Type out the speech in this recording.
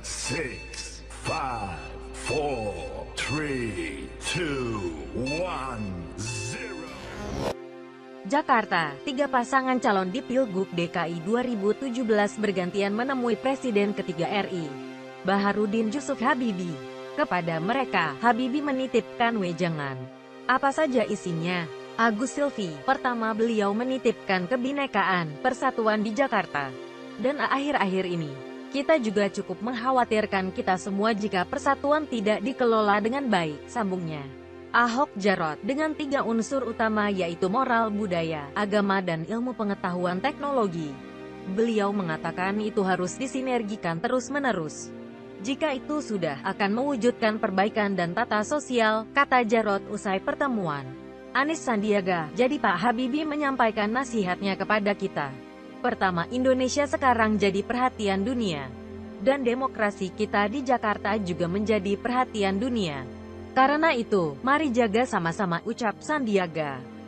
6, 5, 4, 3, 2, 1, 0. Jakarta, 3 pasangan calon di Pilgub DKI 2017 bergantian menemui Presiden ketiga RI, Bacharuddin Jusuf Habibie. Kepada mereka, Habibie menitipkan wejangan. Apa saja isinya? Agus Silvi, pertama beliau menitipkan kebinekaan, persatuan di Jakarta. Dan akhir-akhir ini, kita juga cukup mengkhawatirkan kita semua jika persatuan tidak dikelola dengan baik, sambungnya. Ahok-Djarot, dengan 3 unsur utama yaitu moral, budaya, agama dan ilmu pengetahuan teknologi. Beliau mengatakan itu harus disinergikan terus-menerus. Jika itu sudah, akan mewujudkan perbaikan dan tata sosial, kata Djarot usai pertemuan. Anies Sandiaga, jadi Pak Habibie menyampaikan nasihatnya kepada kita. Pertama, Indonesia sekarang jadi perhatian dunia. Dan demokrasi kita di Jakarta juga menjadi perhatian dunia. Karena itu, mari jaga sama-sama, ucap Sandiaga.